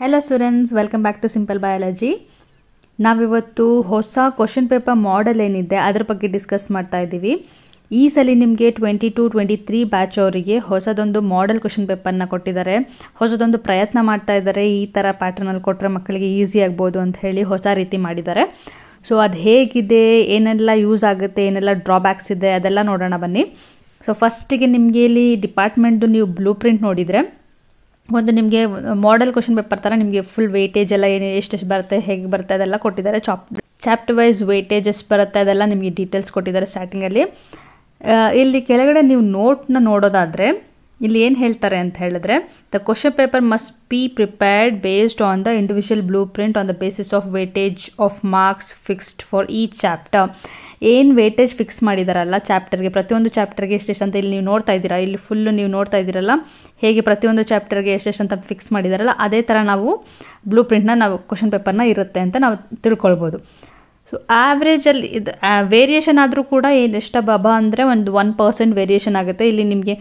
Hello students, welcome back to Simple Biology. ನಾವಿವತ್ತು ಹೊಸ question paper model ಏನಿದೆ ಅದರ ಬಗ್ಗೆ ಡಿಸ್ಕಸ್ ಮಾಡ್ತಾ ಇದ್ದೀವಿ. ಈ ಸಲ ನಿಮಗೆ 22-23 ಬ್ಯಾಚ್ ಅವರಿಗೆ ಹೊಸದೊಂದು ಮಾಡೆಲ್ ಕ್ವಶನ್ ಪೇಪರ್ನ ಕೊಟ್ಟಿದ್ದಾರೆ. ಹೊಸದೊಂದು ಪ್ರಯತ್ನ ಮಾಡ್ತಾ ಇದ್ದಾರೆ. ಈ ಥರ ಪ್ಯಾಟರ್ನಲ್ಲಿ ಕೊಟ್ಟರೆ ಮಕ್ಕಳಿಗೆ ಈಸಿ ಆಗ್ಬೋದು ಅಂತ ಹೇಳಿ ಹೊಸ ರೀತಿ ಮಾಡಿದ್ದಾರೆ. ಸೊ ಅದು ಹೇಗಿದೆ, ಏನೆಲ್ಲ ಯೂಸ್ ಆಗುತ್ತೆ, ಏನೆಲ್ಲ ಡ್ರಾಬ್ಯಾಕ್ಸ್ ಇದೆ ಅದೆಲ್ಲ ನೋಡೋಣ ಬನ್ನಿ. ಸೊ ಫಸ್ಟಿಗೆ ನಿಮಗೆ ಇಲ್ಲಿ ಡಿಪಾರ್ಟ್ಮೆಂಟ್ದು ನೀವು ಬ್ಲೂ ಪ್ರಿಂಟ್ ನೋಡಿದರೆ ಒಂದು ನಿಮಗೆ ಮಾಡೆಲ್ ಕ್ವಶನ್ ಪೇಪರ್ ಥರ ನಿಮಗೆ ಫುಲ್ ವೆಯ್ಟೇಜ್ ಎಲ್ಲ ಏನು ಎಷ್ಟೆಷ್ಟು ಬರುತ್ತೆ ಹೇಗೆ ಬರುತ್ತೆ ಅದೆಲ್ಲ ಕೊಟ್ಟಿದ್ದಾರೆ. ಚಾಪ್ಟರ್ ವೈಸ್ ವೆಯ್ಟೇಜ್ ಎಷ್ಟು ಬರುತ್ತೆ ಅದೆಲ್ಲ ನಿಮಗೆ ಡೀಟೇಲ್ಸ್ ಕೊಟ್ಟಿದ್ದಾರೆ ಸ್ಟಾರ್ಟಿಂಗಲ್ಲಿ. ಇಲ್ಲಿ ಕೆಳಗಡೆ ನೀವು ನೋಟ್ನ ನೋಡೋದಾದರೆ ಇಲ್ಲಿ ಏನು ಹೇಳ್ತಾರೆ ಅಂತ ಹೇಳಿದ್ರೆ, the question paper must be prepared based on the individual blue print on the basis of weightage of marks fixed for each chapter. ಏನು ವೆಯ್ಟೇಜ್ ಫಿಕ್ಸ್ ಮಾಡಿದಾರಲ್ಲ ಚಾಪ್ಟರ್ಗೆ, ಪ್ರತಿಯೊಂದು ಚಾಪ್ಟರ್ಗೆ ಎಷ್ಟೆಷ್ಟು ಅಂತ ಇಲ್ಲಿ ನೀವು ನೋಡ್ತಾ ಇದ್ದೀರಾ. ಇಲ್ಲಿ ಫುಲ್ಲು ನೀವು ನೋಡ್ತಾ ಇದ್ದೀರಲ್ಲ, ಹೇಗೆ ಪ್ರತಿಯೊಂದು ಚಾಪ್ಟರ್ಗೆ ಎಷ್ಟೆಷ್ಟು ಅಂತ ಫಿಕ್ಸ್ ಮಾಡಿದಾರಲ್ಲ ಅದೇ ಥರ ನಾವು ಬ್ಲೂ ಪ್ರಿಂಟ್ನ ನಾವು ಕ್ವಶನ್ ಪೇಪರ್ನ ಇರುತ್ತೆ ಅಂತ ನಾವು ತಿಳ್ಕೊಳ್ಬೋದು. ಸೊ ಆ್ಯಾವ್ರೇಜಲ್ಲಿ ಇದು ವೇರಿಯೇಷನ್ ಆದರೂ ಕೂಡ ಏನು ಎಷ್ಟು ಬಬಾ ಅಂದರೆ ಒಂದು 1% ವೇರಿಯೇಷನ್ ಆಗುತ್ತೆ. ಇಲ್ಲಿ ನಿಮಗೆ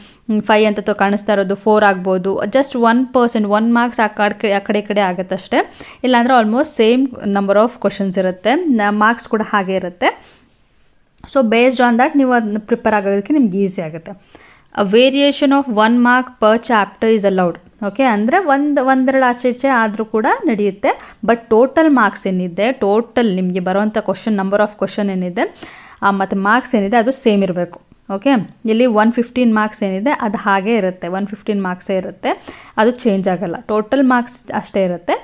5 ಅಂತ ಕಾಣಿಸ್ತಾ ಇರೋದು 4 ಆಗ್ಬೋದು. ಜಸ್ಟ್ 1% 1 ಮಾರ್ಕ್ಸ್ ಆ ಕಡೆ ಆಗುತ್ತೆ ಅಷ್ಟೇ. ಇಲ್ಲಾಂದರೆ almost same number of questions ಇರುತ್ತೆ, ಮಾರ್ಕ್ಸ್ ಕೂಡ ಹಾಗೆ ಇರುತ್ತೆ. ಸೊ ಬೇಸ್ಡ್ ಆನ್ ದ್ಯಾಟ್ ನೀವು ಅದನ್ನ ಪ್ರಿಪೇರ್ ಆಗೋದಕ್ಕೆ ನಿಮ್ಗೆ ಈಸಿ ಆಗುತ್ತೆ. Variation of 1 mark per chapter is allowed. Okay, ಅಂದರೆ ಒಂದೆರಡು ಆಚೆ ಈಚೆ ಆದರೂ ಕೂಡ ನಡೆಯುತ್ತೆ. ಬಟ್ ಟೋಟಲ್ ಮಾರ್ಕ್ಸ್ ಏನಿದೆ, ಟೋಟಲ್ ನಿಮಗೆ ಬರೋವಂಥ ಕ್ವಶನ್ ನಂಬರ್ ಆಫ್ ಕ್ವಶನ್ ಏನಿದೆ ಮತ್ತು ಮಾರ್ಕ್ಸ್ ಏನಿದೆ ಅದು ಸೇಮ್ ಇರಬೇಕು. ಓಕೆ, ಇಲ್ಲಿ 115 ಮಾರ್ಕ್ಸ್ ಏನಿದೆ ಅದು ಹಾಗೇ ಇರುತ್ತೆ, 115 ಮಾರ್ಕ್ಸೇ ಇರುತ್ತೆ, ಅದು ಚೇಂಜ್ ಆಗೋಲ್ಲ. ಟೋಟಲ್ ಮಾರ್ಕ್ಸ್ ಅಷ್ಟೇ ಇರುತ್ತೆ.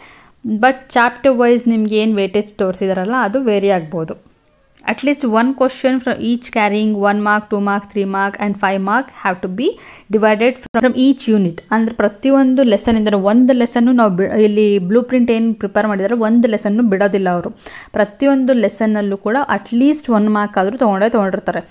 ಬಟ್ ಚಾಪ್ಟರ್ ವೈಸ್ ನಿಮ್ಗೆ ಏನು ವೇಟೇಜ್ ತೋರಿಸಿದಾರಲ್ಲ ಅದು ವೇರಿ ಆಗ್ಬೋದು. At least one question from each carrying 1 mark, 2 mark, 3 mark and 5 mark have to be divided from each unit. ಅಂದರೆ ಪ್ರತಿಯೊಂದು ಲೆಸನ್ ಇಂದ ಒಂದು ಲೆಸನ್ನು ನಾವು ಇಲ್ಲಿ ಬ್ಲೂ ಪ್ರಿಂಟ್ ಏನು ಪ್ರಿಪೇರ್ ಮಾಡಿದರೆ ಒಂದು ಲೆಸನ್ನು ಬಿಡೋದಿಲ್ಲ ಅವರು. ಪ್ರತಿಯೊಂದು ಲೆಸನ್ನಲ್ಲೂ ಕೂಡ ಅಟ್ಲೀಸ್ಟ್ 1 ಮಾರ್ಕ್ ಆದರೂ ತೊಗೊಂಡಿರ್ತಾರೆ.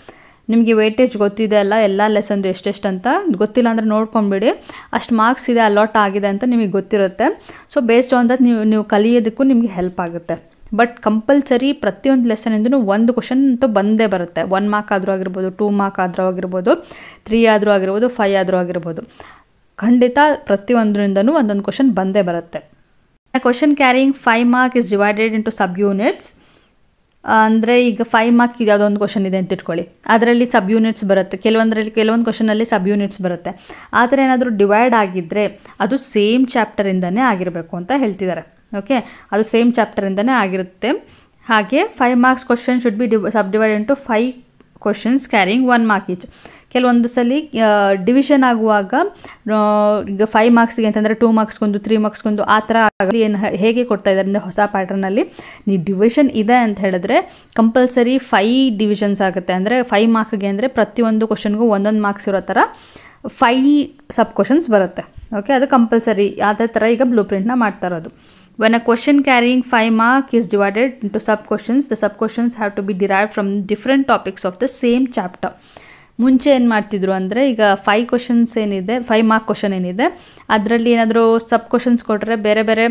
ನಿಮಗೆ ವೇಟೇಜ್ ಗೊತ್ತಿದೆ ಅಲ್ಲ, ಎಲ್ಲ ಲೆಸನ್ದು ಎಷ್ಟೆಷ್ಟು ಅಂತ ಗೊತ್ತಿಲ್ಲ ಅಂದರೆ ನೋಡ್ಕೊಂಡ್ಬಿಡಿ. ಅಷ್ಟು ಮಾರ್ಕ್ಸ್ ಇದೆ ಅಲಾಟ್ ಆಗಿದೆ ಅಂತ ನಿಮಗೆ ಗೊತ್ತಿರುತ್ತೆ. ಸೊ ಬೇಸ್ಡ್ ಆನ್ ದಟ್ ನೀವು ಕಲಿಯೋದಕ್ಕೂ ನಿಮಗೆ ಹೆಲ್ಪ್ ಆಗುತ್ತೆ. ಬಟ್ ಕಂಪಲ್ಸರಿ ಪ್ರತಿಯೊಂದು ಲೆಸನಿಂದೂ ಒಂದು ಕ್ವಶನ್ ಅಂತೂ ಬಂದೇ ಬರುತ್ತೆ. 1 ಮಾರ್ಕ್ ಆದರೂ ಆಗಿರ್ಬೋದು, 2 ಮಾರ್ಕ್ ಆದರೂ ಆಗಿರ್ಬೋದು, 3 ಆದರೂ ಆಗಿರ್ಬೋದು, 5 ಆದರೂ ಆಗಿರ್ಬೋದು, ಖಂಡಿತ ಪ್ರತಿಯೊಂದರಿಂದನೂ ಒಂದೊಂದು ಕ್ವಶನ್ ಬಂದೇ ಬರುತ್ತೆ. Question carrying 5 mark is divided into sub units. ಅಂದರೆ ಈಗ 5 ಮಾರ್ಕ್ ಯಾವುದೊಂದು ಕ್ವಶನ್ ಇದೆ ಅಂತ ಇಟ್ಕೊಳ್ಳಿ, ಅದರಲ್ಲಿ ಸಬ್ ಯೂನಿಟ್ಸ್ ಬರುತ್ತೆ. ಕೆಲವೊಂದು ಕ್ವಶನಲ್ಲಿ ಸಬ್ ಯೂನಿಟ್ಸ್ ಬರುತ್ತೆ. ಆ ಥರ ಏನಾದರೂ ಡಿವೈಡ್ ಆಗಿದ್ದರೆ ಅದು ಸೇಮ್ ಚಾಪ್ಟರಿಂದನೇ ಆಗಿರಬೇಕು ಅಂತ ಹೇಳ್ತಿದ್ದಾರೆ. ಓಕೆ, ಅದು ಸೇಮ್ ಚಾಪ್ಟರಿಂದನೇ ಆಗಿರುತ್ತೆ. ಹಾಗೆ 5 marks question should be subdivided into 5 questions carrying 1 mark each. ಕೆಲವೊಂದು ಸಲ ಡಿವಿಷನ್ ಆಗುವಾಗ ಈಗ 5 ಮಾರ್ಕ್ಸ್ಗೆ ಅಂತಂದರೆ 2 ಮಾರ್ಕ್ಸ್ಗೊಂದು, 3 ಮಾರ್ಕ್ಸ್ಗೊಂದು ಆ ಥರ ಆಗಲಿ. ಏನು ಹೇಗೆ ಕೊಡ್ತಾ ಇದ್ದಾರೆ ಅಂದರೆ ಹೊಸ ಪ್ಯಾಟರ್ನಲ್ಲಿ ನೀವು ಡಿವಿಷನ್ ಇದೆ ಅಂತ ಹೇಳಿದ್ರೆ ಕಂಪಲ್ಸರಿ 5 ಡಿವಿಷನ್ಸ್ ಆಗುತ್ತೆ. ಅಂದರೆ 5 ಮಾರ್ಕ್ಗೆ ಅಂದರೆ ಪ್ರತಿಯೊಂದು ಕ್ವಶನ್ಗೂ 1 ಮಾರ್ಕ್ಸ್ ಇರೋ ಥರ 5 ಸಬ್ ಕ್ವಶನ್ಸ್ ಬರುತ್ತೆ. ಓಕೆ, ಅದು ಕಂಪಲ್ಸರಿ ಅದೇ ಥರ ಈಗ ಬ್ಲೂ ಪ್ರಿಂಟ್ನ ಮಾಡ್ತಾ ಇರೋದು. When a question carrying 5 mark is divided into sub-questions, the sub-questions have to be derived from different topics of the same chapter. ಮುಂಚೆ ಏನು ಮಾಡ್ತಿದ್ರು ಅಂದರೆ ಈಗ 5 ಕ್ವಶನ್ಸ್ ಏನಿದೆ, 5 ಮಾರ್ಕ್ ಕ್ವಶನ್ ಏನಿದೆ ಅದರಲ್ಲಿ ಏನಾದರೂ ಸಬ್ ಕ್ವಶನ್ಸ್ ಕೊಟ್ಟರೆ ಬೇರೆ ಬೇರೆ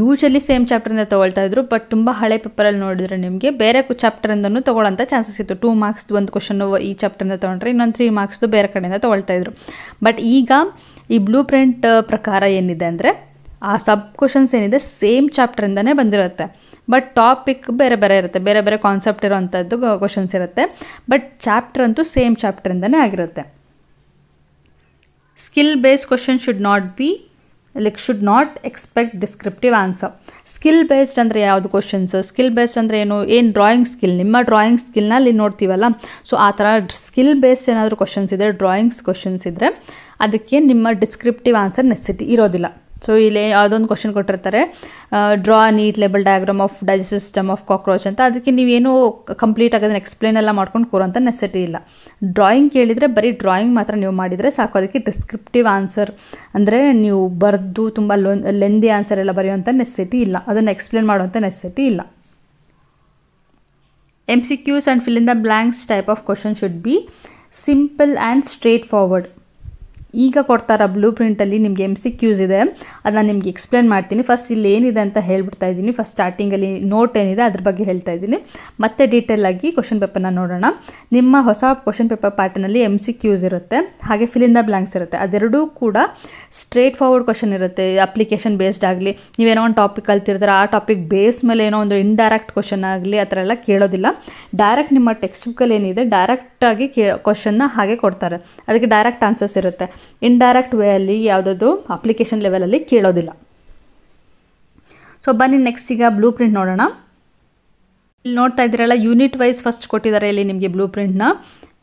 ಯೂಶಲಿ ಸೇಮ್ ಚಾಪ್ಟರಿಂದ ತೊಗೊಳ್ತಾ ಇದ್ರು. ಬಟ್ ತುಂಬ ಹಳೆ ಪೇಪರಲ್ಲಿ ನೋಡಿದರೆ ನಿಮಗೆ ಬೇರೆ ಚಾಪ್ಟರಿಂದನೂ ತೊಗೊಳ್ಳೋಂಥ ಚಾನ್ಸಸ್ ಇತ್ತು. 2 ಮಾರ್ಕ್ಸ್ದು ಒಂದು ಕ್ವಶನ್ನು ಈ ಚಾಪ್ಟರಿಂದ ತೊಗೊಂಡ್ರೆ ಇನ್ನೊಂದು 3 ಮಾರ್ಕ್ಸ್ದು ಬೇರೆ ಕಡೆಯಿಂದ ತೊಗೊಳ್ತಾ ಇದ್ರು. ಬಟ್ ಈಗ ಈ ಬ್ಲೂ ಪ್ರಿಂಟ್ ಪ್ರಕಾರ ಏನಿದೆ ಅಂದರೆ ಆ ಸಬ್ ಕ್ವಶನ್ಸ್ ಏನಿದೆ ಸೇಮ್ ಚಾಪ್ಟರಿಂದನೇ ಬಂದಿರುತ್ತೆ. ಬಟ್ ಟಾಪಿಕ್ ಬೇರೆ ಬೇರೆ ಇರುತ್ತೆ, ಬೇರೆ ಬೇರೆ ಕಾನ್ಸೆಪ್ಟ್ ಇರೋವಂಥದ್ದು ಕ್ವಶನ್ಸ್ ಇರುತ್ತೆ. ಬಟ್ ಚಾಪ್ಟರ್ ಅಂತೂ ಸೇಮ್ ಚಾಪ್ಟರಿಂದನೇ ಆಗಿರುತ್ತೆ. Skill based question should not expect descriptive answer. Skill based ಅಂದರೆ ಯಾವುದು ಕ್ವಶನ್ಸು, ಸ್ಕಿಲ್ ಬೇಸ್ಡ್ ಅಂದರೆ ಏನು ಡ್ರಾಯಿಂಗ್ ಸ್ಕಿಲ್, ನಿಮ್ಮ ಡ್ರಾಯಿಂಗ್ ಸ್ಕಿಲ್ನ ಅಲ್ಲಿ ನೋಡ್ತೀವಲ್ಲ. ಸೊ ಆ ಥರ ಸ್ಕಿಲ್ ಬೇಸ್ಡ್ ಏನಾದರೂ ಕ್ವಶನ್ಸ್ ಇದ್ದರೆ, ಡ್ರಾಯಿಂಗ್ಸ್ ಕ್ವಶನ್ಸ್ ಇದ್ದರೆ ಅದಕ್ಕೆ ನಿಮ್ಮ ಡಿಸ್ಕ್ರಿಪ್ಟಿವ್ ಆನ್ಸರ್ ನೆಸೆಸಿಟಿ ಇರೋದಿಲ್ಲ. ಸೊ ಇಲ್ಲಿ ಯಾವುದೊಂದು ಕ್ವಶನ್ ಕೊಟ್ಟಿರ್ತಾರೆ, draw neat label diagram of digestive system of cockroach ಅಂತ. ಅದಕ್ಕೆ ನೀವೇನು ಕಂಪ್ಲೀಟ್ ಆಗೋದನ್ನ ಎಕ್ಸ್ಪ್ಲೇನ್ ಎಲ್ಲ ಮಾಡ್ಕೊಂಡು ಕೂರೋಂಥ ನೆಸೆಸಿಟಿ ಇಲ್ಲ. ಡ್ರಾಯಿಂಗ್ ಕೇಳಿದರೆ ಬರೀ ಡ್ರಾಯಿಂಗ್ ಮಾತ್ರ ನೀವು ಮಾಡಿದರೆ ಸಾಕು. ಅದಕ್ಕೆ ಡಿಸ್ಕ್ರಿಪ್ಟಿವ್ ಆನ್ಸರ್ ಅಂದರೆ ನೀವು ಬರೆದು ತುಂಬ ಲೆಂದಿ ಆನ್ಸರ್ ಎಲ್ಲ ಬರೆಯುವಂಥ ನೆಸೆಸಿಟಿ ಇಲ್ಲ, ಅದನ್ನು ಎಕ್ಸ್ಪ್ಲೇನ್ ಮಾಡುವಂಥ ನೆಸೆಸಿಟಿ ಇಲ್ಲ. MCQs and fill in the blanks type of question should be simple and straight forward. ಈಗ ಕೊಡ್ತಾರ ಬ್ಲೂ ಪ್ರಿಂಟಲ್ಲಿ ನಿಮಗೆ MCQs ಇದೆ, ಅದನ್ನ ನಿಮಗೆ ಎಕ್ಸ್ಪ್ಲೇನ್ ಮಾಡ್ತೀನಿ. ಫಸ್ಟ್ ಇಲ್ಲಿ ಏನಿದೆ ಅಂತ ಹೇಳ್ಬಿಡ್ತಾ ಇದ್ದೀನಿ. ಫಸ್ಟ್ ಸ್ಟಾರ್ಟಿಂಗಲ್ಲಿ ನೋಟ್ ಏನಿದೆ ಅದ್ರ ಬಗ್ಗೆ ಹೇಳ್ತಾ ಇದ್ದೀನಿ, ಮತ್ತೆ ಡೀಟೇಲ್ ಆಗಿ ಕ್ವಶನ್ ಪೇಪರ್ನ ನೋಡೋಣ. ನಿಮ್ಮ ಹೊಸ ಕ್ವಶನ್ ಪೇಪರ್ ಪ್ಯಾಟರ್ನಲ್ಲಿ MCQs ಇರುತ್ತೆ, ಹಾಗೆ ಫಿಲ್ ಇನ್ ದ ಬ್ಲ್ಯಾಂಕ್ಸ್ ಇರುತ್ತೆ. ಅದೆರಡೂ ಕೂಡ ಸ್ಟ್ರೇಟ್ ಫಾರ್ವರ್ಡ್ ಕ್ವಶನ್ ಇರುತ್ತೆ. ಅಪ್ಲಿಕೇಶನ್ ಬೇಸ್ಡ್ ಆಗಲಿ, ನೀವೇನೋ ಒಂದು ಟಾಪಿಕ್ ಕಲ್ತಿರ್ತಾರೆ, ಆ ಟಾಪಿಕ್ ಬೇಸ್ ಮೇಲೆ ಏನೋ ಒಂದು ಇಂಡೈರೆಕ್ಟ್ ಕ್ವಶನ್ ಆಗಲಿ ಆ ಥರ ಎಲ್ಲ ಕೇಳೋದಿಲ್ಲ. ಡೈರೆಕ್ಟ್ ನಿಮ್ಮ ಟೆಕ್ಸ್ಟ್ ಬುಕ್ಕಲ್ಲಿ ಏನಿದೆ ಡೈರೆಕ್ಟಾಗಿ ಕ್ವಶನ್ನ ಹಾಗೆ ಕೊಡ್ತಾರೆ, ಅದಕ್ಕೆ ಡೈರೆಕ್ಟ್ ಆನ್ಸರ್ಸ್ ಇರುತ್ತೆ. ಇಂಡೈರೆಕ್ಟ್ ವೇ ಅಲ್ಲಿ ಯಾವುದಾದ್ರು ಅಪ್ಲಿಕೇಶನ್ ಲೆವೆಲಲ್ಲಿ ಕೇಳೋದಿಲ್ಲ. ಸೊ ಬನ್ನಿ ನೆಕ್ಸ್ಟ್ ಈಗ ಬ್ಲೂ ಪ್ರಿಂಟ್ ನೋಡೋಣ. ಇಲ್ಲಿ ನೋಡ್ತಾ ಇದ್ದೀರಲ್ಲ, ಯೂನಿಟ್ ವೈಸ್ ಫಸ್ಟ್ ಕೊಟ್ಟಿದ್ದಾರೆ. ಇಲ್ಲಿ ನಿಮಗೆ ಬ್ಲೂ ಪ್ರಿಂಟ್ನ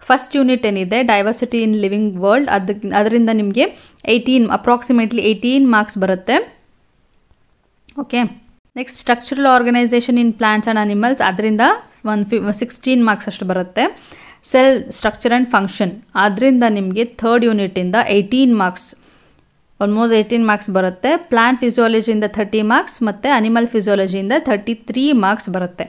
ಫಸ್ಟ್ ಯೂನಿಟ್ ಏನಿದೆ ಡೈವರ್ಸಿಟಿ ಇನ್ ಲಿವಿಂಗ್ ವರ್ಲ್ಡ್, ಅದರಿಂದ ನಿಮಗೆ 18 ಅಪ್ರಾಕ್ಸಿಮೇಟ್ಲಿ 18 ಮಾರ್ಕ್ಸ್ ಬರುತ್ತೆ. Okay, next structural organisation in plants and animals, ಅದರಿಂದ 16 ಮಾರ್ಕ್ಸ್ ಅಷ್ಟು ಬರುತ್ತೆ. ಸೆಲ್ ಸ್ಟ್ರಕ್ಚರ್ ಆ್ಯಂಡ್ ಫಂಕ್ಷನ್, ಅದರಿಂದ ನಿಮಗೆ ಥರ್ಡ್ ಯೂನಿಟಿಂದ 18 ಮಾರ್ಕ್ಸ್, ಆಲ್ಮೋಸ್ಟ್ 18 ಮಾರ್ಕ್ಸ್ ಬರುತ್ತೆ. ಪ್ಲಾಂಟ್ ಫಿಸಿಯಾಲಜಿಯಿಂದ 30 ಮಾರ್ಕ್ಸ್ ಮತ್ತು ಅನಿಮಲ್ ಫಿಸಿಯಾಲಜಿಯಿಂದ 33 ಮಾರ್ಕ್ಸ್ ಬರುತ್ತೆ.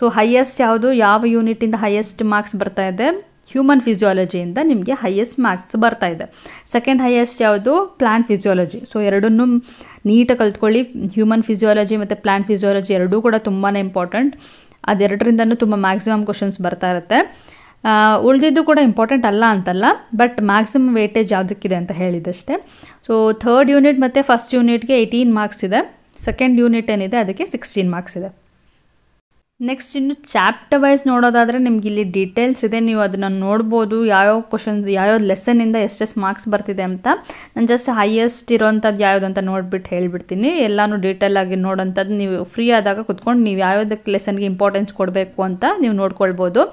ಸೊ ಹೈಯೆಸ್ಟ್ ಯಾವುದು, ಯಾವ ಯೂನಿಟಿಂದ ಹೈಯೆಸ್ಟ್ ಮಾರ್ಕ್ಸ್ ಬರ್ತಾ ಇದೆ? ಹ್ಯೂಮನ್ ಫಿಸಿಯಾಲಜಿಯಿಂದ ನಿಮಗೆ ಹೈಯೆಸ್ಟ್ ಮಾರ್ಕ್ಸ್ ಬರ್ತಾ ಇದೆ. ಸೆಕೆಂಡ್ ಹೈಯೆಸ್ಟ್ ಯಾವುದು? Plant physiology. ಸೊ ಎರಡನ್ನೂ ನೀಟಾಗಿ ಕಲ್ತ್ಕೊಳ್ಳಿ. ಹ್ಯೂಮನ್ ಫಿಸಿಯಾಲಜಿ ಮತ್ತು ಪ್ಲಾಂಟ್ ಫಿಸಿಯಾಲಜಿ ಎರಡೂ ಕೂಡ ತುಂಬಾ ಇಂಪಾರ್ಟೆಂಟ್. ಅದೆರಡರಿಂದನೂ ತುಂಬ ಮ್ಯಾಕ್ಸಿಮಮ್ ಕ್ವಶನ್ಸ್ ಬರ್ತಾ ಇರುತ್ತೆ. ಉಳಿದಿದ್ದು ಕೂಡ ಇಂಪಾರ್ಟೆಂಟ್ ಅಲ್ಲ ಅಂತಲ್ಲ, ಬಟ್ ಮ್ಯಾಕ್ಸಿಮಮ್ ವೇಟೇಜ್ ಯಾವುದಕ್ಕಿದೆ ಅಂತ ಹೇಳಿದಷ್ಟೇ. ಸೊ ಥರ್ಡ್ ಯೂನಿಟ್ ಮತ್ತು ಫಸ್ಟ್ ಯೂನಿಟ್ಗೆ 18 ಮಾರ್ಕ್ಸ್ ಇದೆ, ಸೆಕೆಂಡ್ ಯೂನಿಟ್ ಏನಿದೆ ಅದಕ್ಕೆ 16 ಮಾರ್ಕ್ಸ್ ಇದೆ. ನೆಕ್ಸ್ಟ್ ಇನ್ನು ಚಾಪ್ಟರ್ ವೈಸ್ ನೋಡೋದಾದರೆ ನಿಮ್ಗೆ ಇಲ್ಲಿ ಡೀಟೇಲ್ಸ್ ಇದೆ, ನೀವು ಅದನ್ನು ನೋಡ್ಬೋದು. ಯಾವ್ಯಾವ ಕ್ವಶನ್ಸ್ ಯಾವ್ಯಾವ ಲೆಸನ್ನಿಂದ ಎಷ್ಟೆಷ್ಟು ಮಾರ್ಕ್ಸ್ ಬರ್ತಿದೆ ಅಂತ. ನಾನು ಜಸ್ಟ್ ಹೈಯೆಸ್ಟ್ ಇರೋವಂಥದ್ದು ಯಾವ್ದು ಅಂತ ನೋಡಿಬಿಟ್ಟು ಹೇಳಿಬಿಡ್ತೀನಿ. ಎಲ್ಲನೂ ಡೀಟೇಲ್ ಆಗಿ ನೋಡೋಂಥದ್ದು ನೀವು ಫ್ರೀ ಆದಾಗ ಕುತ್ಕೊಂಡು ನೀವು ಯಾವ್ಯಾವ್ದಕ್ಕೆ ಲೆಸನ್ಗೆ ಇಂಪಾರ್ಟೆನ್ಸ್ ಕೊಡಬೇಕು ಅಂತ ನೀವು ನೋಡ್ಕೊಳ್ಬೋದು.